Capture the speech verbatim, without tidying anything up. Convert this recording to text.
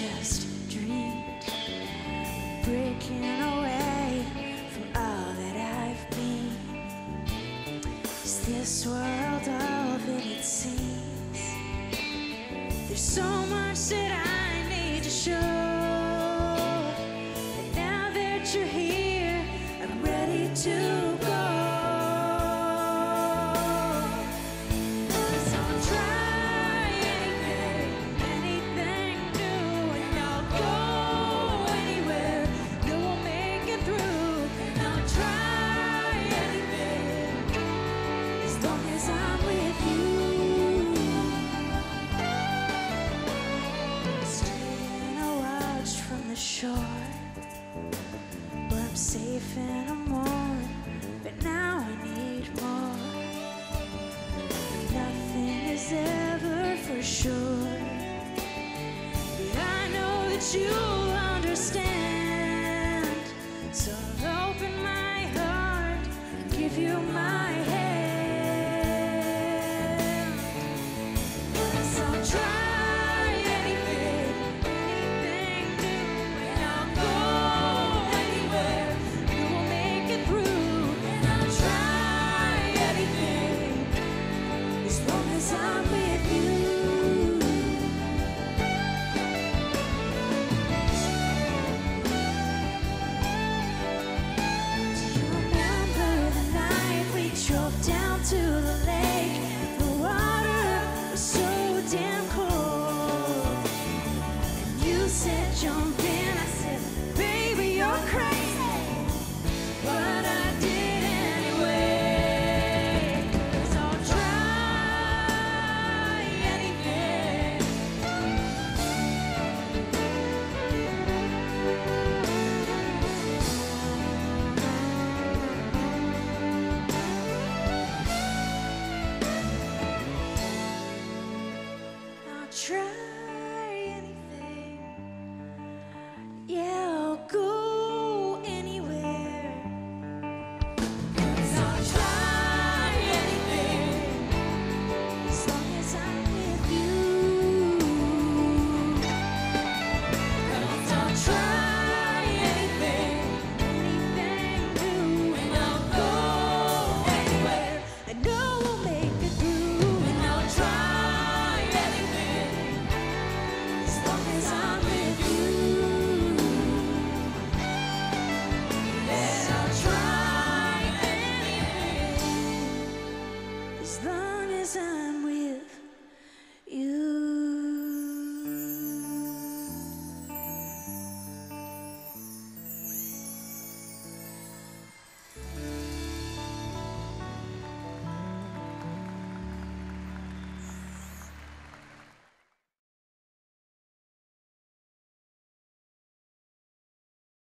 just dreamed, breaking away from all that I've been. Is this world all that it seems? There's so much that I need to show, but now that you're here, I'm ready to. Sure, where I'm safe and I'm warm, but now I need more. Nothing is ever for sure, but I know that you